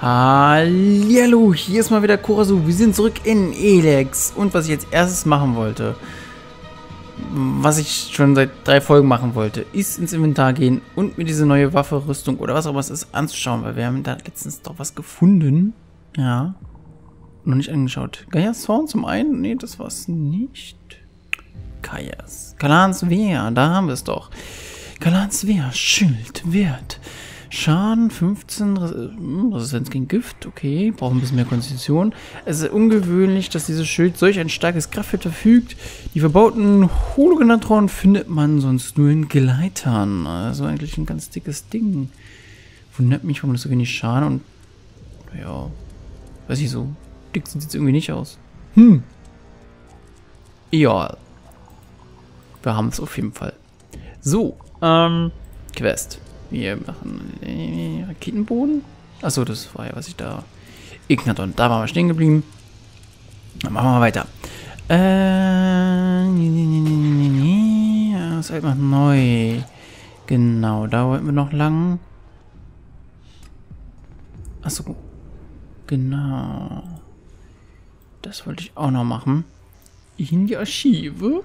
Hallo, hier ist mal wieder Korasu. Wir sind zurück in Elex. Und was ich jetzt erstes machen wollte, was ich schon seit 3 Folgen machen wollte, ist ins Inventar gehen und mir diese neue Waffe, Rüstung oder was auch immer es ist, anzuschauen. Weil wir haben da letztens doch was gefunden. Ja, noch nicht angeschaut. Gaias Horn zum einen? Nee, das war's nicht. Gaias. Kalaans Wehr, da haben wir es doch. Kalaans Wehr, Schild, Wert. Schaden 15, Resistenz gegen Gift, okay, braucht ein bisschen mehr Konstitution. Es ist ungewöhnlich, dass dieses Schild solch ein starkes Kraftfeld verfügt. Die verbauten Hologenatronen findet man sonst nur in Gleitern. Also eigentlich ein ganz dickes Ding. Wundert mich, warum das so wenig Schaden und, naja, weiß ich, so dick sieht es irgendwie nicht aus. Ja, wir haben es auf jeden Fall. So, Quest. Wir machen Raketenboden. Achso, das war ja, was ich da... Ignaton, da waren wir stehen geblieben. Dann machen wir weiter. Das ist halt mal neu. Genau, da wollten wir noch lang. Achso. Genau. Das wollte ich auch noch machen. In die Archive.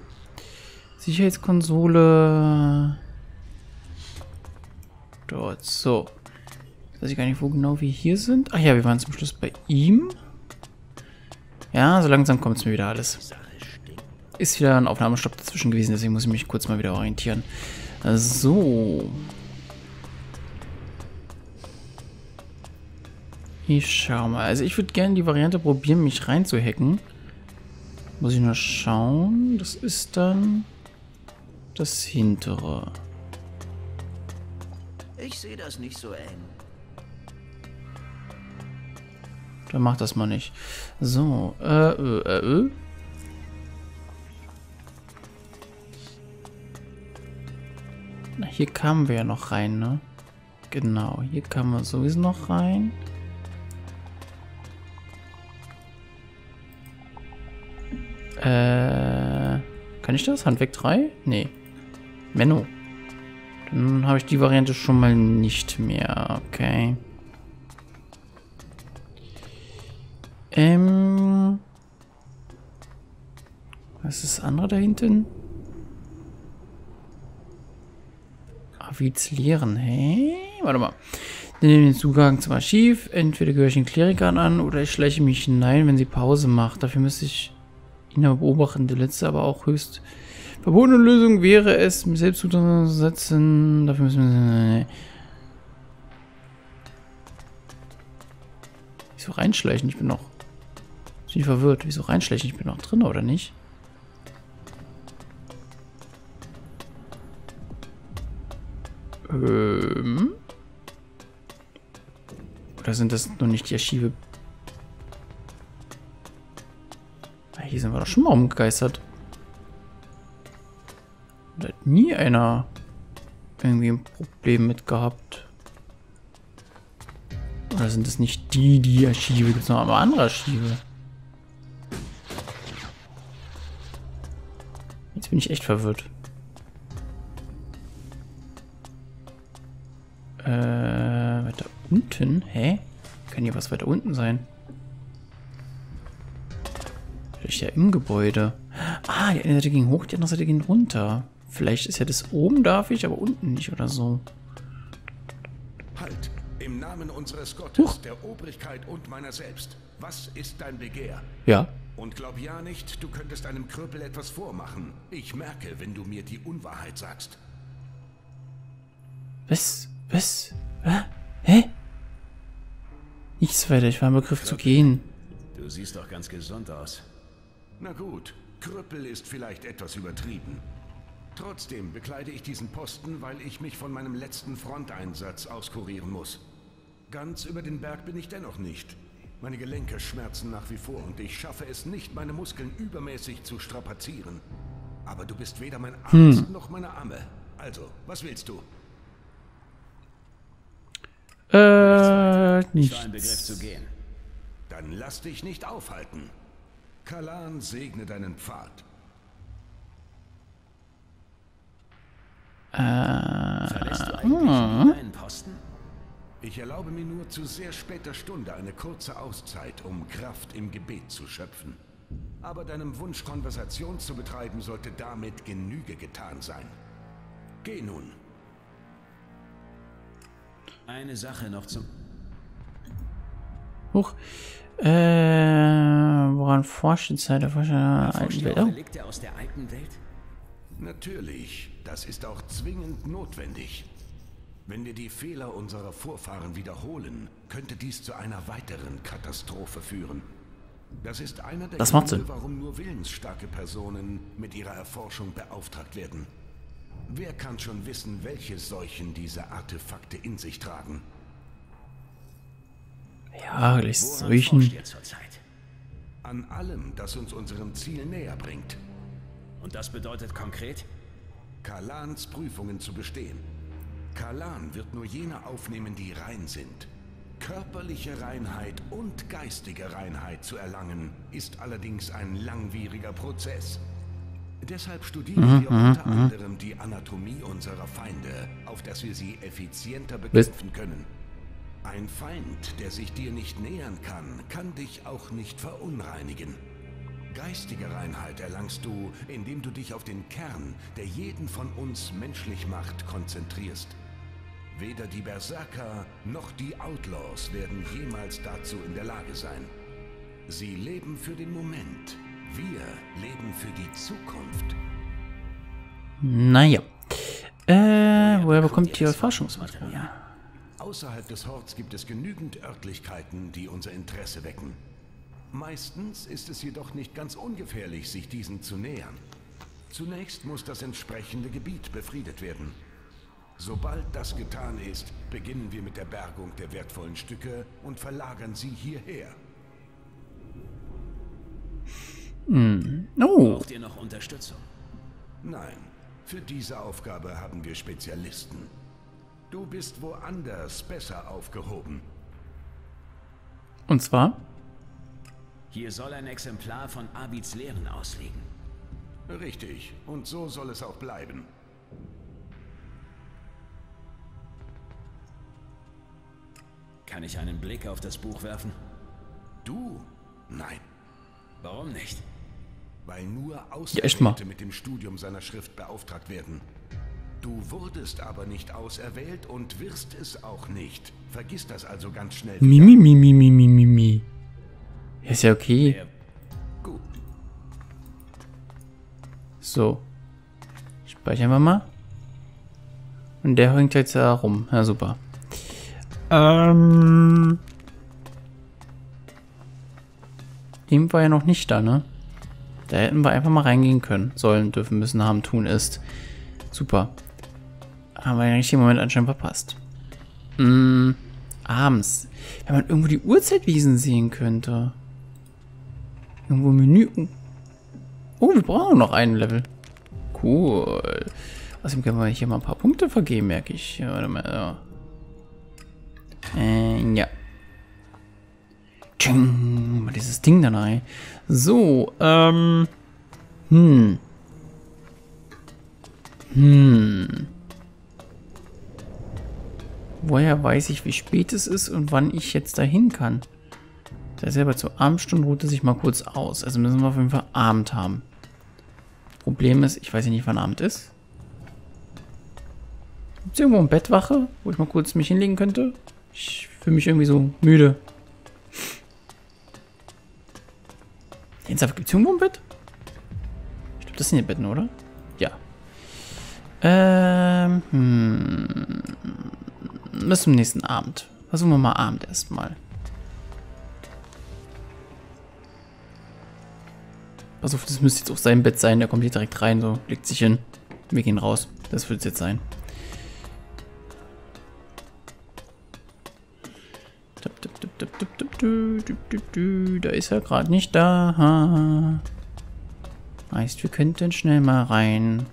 Sicherheitskonsole... Dort, so. Jetzt weiß ich gar nicht, wo genau wir hier sind. Ach ja, wir waren zum Schluss bei ihm. Ja, so langsam kommt es mir wieder alles. Ist wieder ein Aufnahmestopp dazwischen gewesen, deswegen muss ich mich kurz mal wieder orientieren. So. Ich schau mal. Also ich würde gerne die Variante probieren, mich reinzuhacken. Muss ich nur schauen. Das ist dann das hintere. Ich sehe das nicht so eng. Dann macht das mal nicht. So, Na, hier kamen wir ja noch rein, ne? Genau, hier kamen wir sowieso noch rein. Kann ich das? Handwerk 3? Nee. Menno. Dann habe ich die Variante schon mal nicht mehr. Okay. Was ist das andere da hinten? Abids Lehren. Hey, warte mal. Nimm den Zugang zum Archiv. Entweder gehöre ich den Klerikern an oder ich schleiche mich hinein, wenn sie Pause macht. Dafür müsste ich ihn aber beobachten. Der letzte aber auch höchst... Verbotene Lösung wäre es, mich selbst zu setzen. Dafür müssen wir... Nee. Wieso reinschleichen? Ich bin noch... Ich bin verwirrt. Wieso reinschleichen? Ich bin noch drin, oder nicht? Oder sind das noch nicht die Archive? Na, hier sind wir doch schon mal umgegeistert. Da hat nie einer irgendwie ein Problem mit gehabt. Oder sind das nicht die Archive? Gibt es noch einmal andere Archive? Jetzt bin ich echt verwirrt. Weiter unten? Hä? Kann hier was weiter unten sein? Vielleicht ja im Gebäude. Ah, die eine Seite ging hoch, die andere Seite ging runter. Vielleicht ist ja das oben darf ich, aber unten nicht oder so. Halt! Im Namen unseres Gottes, der Obrigkeit und meiner selbst. Was ist dein Begehr? Ja. Und glaub ja nicht, du könntest einem Krüppel etwas vormachen. Ich merke, wenn du mir die Unwahrheit sagst. Was? Hä? Nichts weiter, ich war im Begriff zu gehen. Du siehst doch ganz gesund aus. Na gut, Krüppel ist vielleicht etwas übertrieben. Trotzdem bekleide ich diesen Posten, weil ich mich von meinem letzten Fronteinsatz auskurieren muss. Ganz über den Berg bin ich dennoch nicht. Meine Gelenke schmerzen nach wie vor und ich schaffe es nicht, meine Muskeln übermäßig zu strapazieren. Aber du bist weder mein Arzt noch meine Amme. Also, was willst du? Nichts. Dann lass dich nicht aufhalten. Kalaan segne deinen Pfad. Verlässt du eigentlich einen Posten? Ich erlaube mir nur zu sehr später Stunde eine kurze Auszeit, um Kraft im Gebet zu schöpfen. Aber deinem Wunsch, Konversation zu betreiben, sollte damit Genüge getan sein. Geh nun. Eine Sache noch zum... Huch. Woran forscht die Zeit der Forscher der alten Welt? Relikte aus der alten Welt? Natürlich, das ist auch zwingend notwendig. Wenn wir die Fehler unserer Vorfahren wiederholen, könnte dies zu einer weiteren Katastrophe führen. Das ist einer der Gründe, warum nur willensstarke Personen mit ihrer Erforschung beauftragt werden. Wer kann schon wissen, welche Seuchen diese Artefakte in sich tragen? Ja, gleich Seuchen. An allem, das uns unserem Ziel näher bringt. Und das bedeutet konkret? Kalaans Prüfungen zu bestehen. Kalaan wird nur jene aufnehmen, die rein sind. Körperliche Reinheit und geistige Reinheit zu erlangen, ist allerdings ein langwieriger Prozess. Deshalb studieren wir unter anderem die Anatomie unserer Feinde, auf dass wir sie effizienter bekämpfen können. Ein Feind, der sich dir nicht nähern kann, kann dich auch nicht verunreinigen. Geistige Reinheit erlangst du, indem du dich auf den Kern, der jeden von uns menschlich macht, konzentrierst. Weder die Berserker noch die Outlaws werden jemals dazu in der Lage sein. Sie leben für den Moment. Wir leben für die Zukunft. Naja. Woher bekommt ihr Forschungsmaterial? Außerhalb des Horts gibt es genügend Örtlichkeiten, die unser Interesse wecken. Meistens ist es jedoch nicht ganz ungefährlich, sich diesen zu nähern. Zunächst muss das entsprechende Gebiet befriedet werden. Sobald das getan ist, beginnen wir mit der Bergung der wertvollen Stücke und verlagern sie hierher. Braucht ihr noch Unterstützung? Nein, für diese Aufgabe haben wir Spezialisten. Du bist woanders besser aufgehoben. Und zwar? Hier soll ein Exemplar von Abids Lehren ausliegen. Richtig, und so soll es auch bleiben. Kann ich einen Blick auf das Buch werfen? Du? Nein. Warum nicht? Weil nur Auserwählte mit dem Studium seiner Schrift beauftragt werden. Du wurdest aber nicht auserwählt und wirst es auch nicht. Vergiss das also ganz schnell. Ist ja okay. Gut. So. Speichern wir mal. Und der hängt jetzt da rum. Ja, super. Dem war ja noch nicht da, ne? Da hätten wir einfach mal reingehen können. Sollen, dürfen, müssen, haben, tun, ist. Super. Haben wir den richtigen Moment anscheinend verpasst. Abends. Wenn man irgendwo die Uhrzeitwiesen sehen könnte. Irgendwo im Menü. Oh, wir brauchen noch einen Level. Cool. Außerdem können wir hier mal ein paar Punkte vergeben, merke ich. Ja, warte mal. Ja. Tsching. Mal dieses Ding da rein. So, Woher weiß ich, wie spät es ist und wann ich jetzt dahin kann? Da selber zur Abendstunde ruht er sich mal kurz aus. Also müssen wir auf jeden Fall Abend haben. Problem ist, ich weiß ja nicht, wann Abend ist. Gibt es irgendwo eine Bettwache, wo ich mal kurz mich hinlegen könnte? Ich fühle mich irgendwie so müde. Ernsthaft, gibt es irgendwo ein Bett? Ich glaube, das sind die Betten, oder? Ja. Bis zum nächsten Abend. Versuchen wir mal Abend erstmal. Pass auf, das müsste jetzt auf seinem Bett sein. Der kommt hier direkt rein, so legt sich hin. Wir gehen raus. Das wird es jetzt sein. Da ist er gerade nicht da. Heißt, wir könnten schnell mal rein.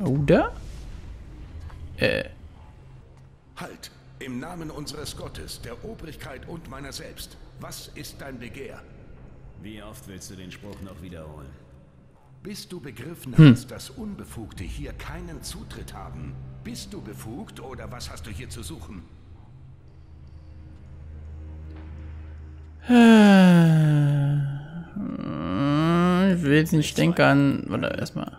Oder? Halt! Im Namen unseres Gottes, der Obrigkeit und meiner selbst, was ist dein Begehr? Wie oft willst du den Spruch noch wiederholen? Bis du begriffen hast, dass Unbefugte hier keinen Zutritt haben. Bist du befugt oder was hast du hier zu suchen? Ich will jetzt nicht denken an... Warte, erstmal.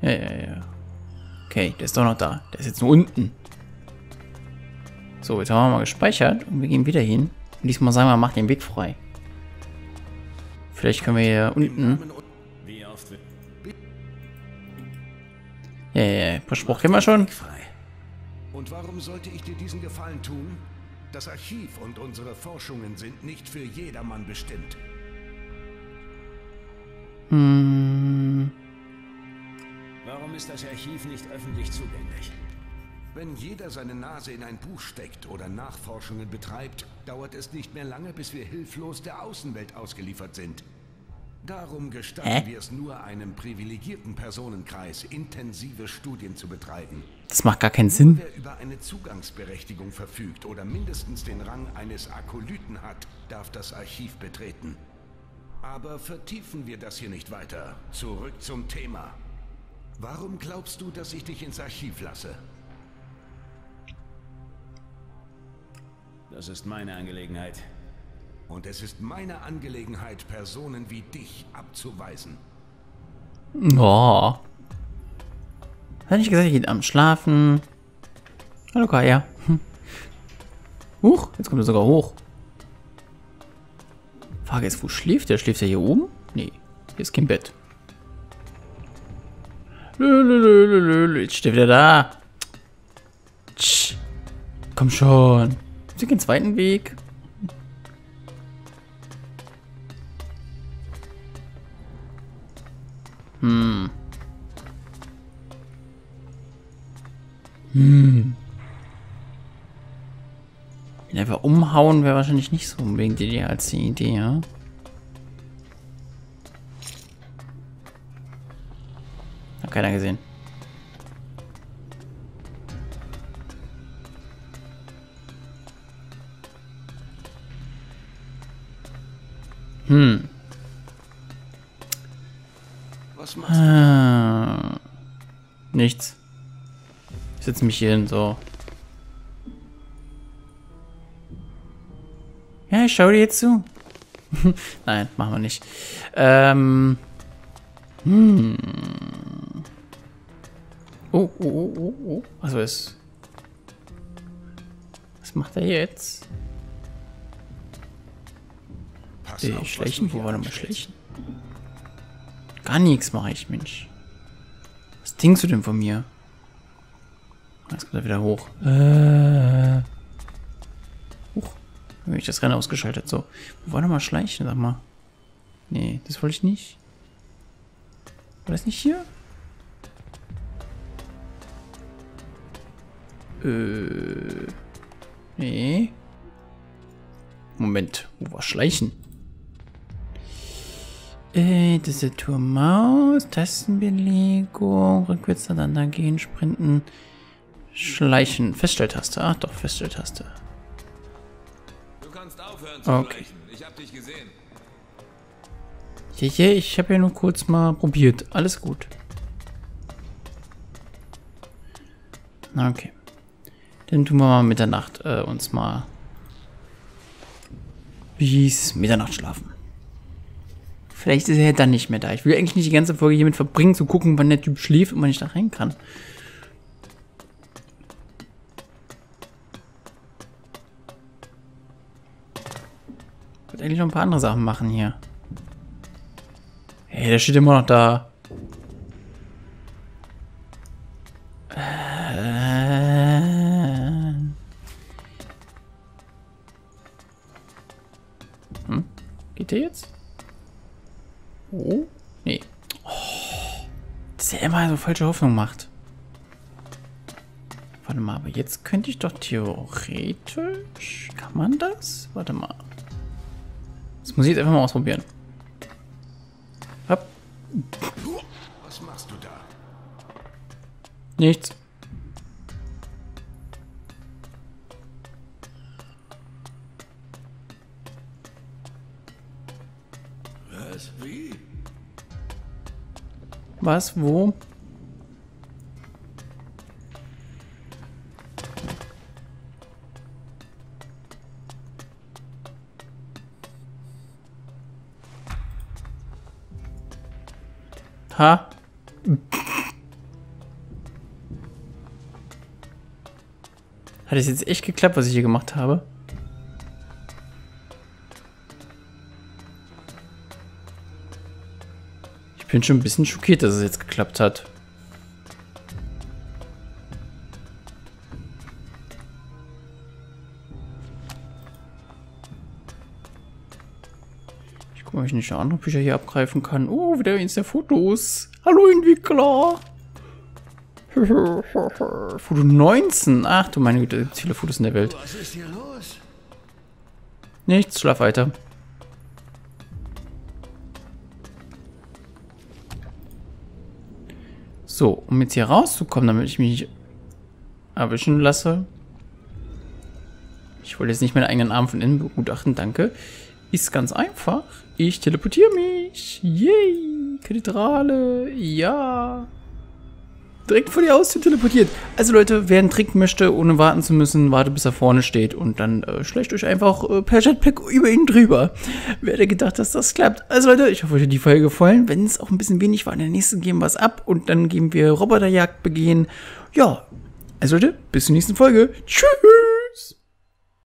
Ja. Okay, der ist doch noch da. Der ist jetzt nur unten. So, jetzt haben wir mal gespeichert und wir gehen wieder hin. Und diesmal sagen wir, mach den Weg frei. Vielleicht können wir hier unten... Ja. Versprochen kennen wir schon. Und warum sollte ich dir diesen Gefallen tun? Das Archiv und unsere Forschungen sind nicht für jedermann bestimmt. Warum ist das Archiv nicht öffentlich zugänglich? Wenn jeder seine Nase in ein Buch steckt oder Nachforschungen betreibt, dauert es nicht mehr lange, bis wir hilflos der Außenwelt ausgeliefert sind. Darum gestatten wir es nur einem privilegierten Personenkreis, intensive Studien zu betreiben. Das macht gar keinen Sinn. Wer über eine Zugangsberechtigung verfügt oder mindestens den Rang eines Akolyten hat, darf das Archiv betreten. Aber vertiefen wir das hier nicht weiter. Zurück zum Thema. Warum glaubst du, dass ich dich ins Archiv lasse? Das ist meine Angelegenheit. Und es ist meine Angelegenheit, Personen wie dich abzuweisen. Oh. Hätte ich gesagt, ich gehe am Schlafen. Hallo, Kaya. Huch, jetzt kommt er sogar hoch. Frage ist, wo schläft der? Schläft er hier oben? Nee, hier ist kein Bett. Jetzt steht er da. Tsch. Komm schon. Gibt es keinen zweiten Weg? Einfach umhauen wäre wahrscheinlich nicht so unbedingt die Idee als die Idee, ja? Hat keiner gesehen. Was machst du? Nichts. Ich setze mich hier hin, so. Ja, ich schaue dir jetzt zu. Nein, machen wir nicht. Oh. Was ist? Was macht er jetzt? Schleichen? Wo war nochmal Schleichen? Gar nichts mache ich, Mensch. Was denkst du denn von mir? Jetzt kommt er wieder hoch. Huch. Habe ich das Rennen ausgeschaltet. So. Wo war nochmal Schleichen, sag mal? Nee, das wollte ich nicht. War das nicht hier? Nee. Moment. Wo war Schleichen? Das ist der Turm Maus, Tastenbelegung, rückwärts aneinander gehen, sprinten, schleichen, Feststelltaste, ach doch, Feststelltaste. Du kannst aufhören zu schleichen, ich hab dich gesehen. Je, ich habe ja nur kurz mal probiert, alles gut. Na okay, dann tun wir mal Mitternacht uns mal bis Mitternacht schlafen. Vielleicht ist er dann nicht mehr da. Ich will eigentlich nicht die ganze Folge hiermit verbringen, zu gucken, wann der Typ schläft und wann ich da rein kann. Ich würde eigentlich noch ein paar andere Sachen machen hier. Hey, der steht immer noch da. Geht der jetzt? Oh? Nee. Oh, dass er immer so falsche Hoffnung macht. Warte mal, aber jetzt könnte ich doch theoretisch... Kann man das? Warte mal. Das muss ich jetzt einfach mal ausprobieren. Hopp. Was machst du da? Nichts. gleich. Wie? Was? Wo? Ha? Hat es jetzt echt geklappt, was ich hier gemacht habe? Ich bin schon ein bisschen schockiert, dass es jetzt geklappt hat. Ich gucke mal, ob ich nicht andere Bücher hier abgreifen kann. Oh, wieder eins der Fotos. Hallo Entwickler! Foto 19. Ach du meine Güte, es gibt viele Fotos in der Welt. Was ist hier los? Nichts, schlaf weiter. So, um jetzt hier rauszukommen, damit ich mich erwischen lasse. Ich wollte jetzt nicht meinen eigenen Arm von innen begutachten, danke. Ist ganz einfach. Ich teleportiere mich. Yay, Kathedrale. Ja. Direkt vor die Haustür teleportiert. Also Leute, wer einen Trick möchte, ohne warten zu müssen, wartet bis er vorne steht und dann schleicht euch einfach per Jetpack über ihn drüber. Wer hätte gedacht, dass das klappt? Also Leute, ich hoffe, euch hat die Folge gefallen. Wenn es auch ein bisschen wenig war, in der nächsten geben wir es ab und dann gehen wir Roboterjagd begehen. Ja, also Leute, bis zur nächsten Folge. Tschüss!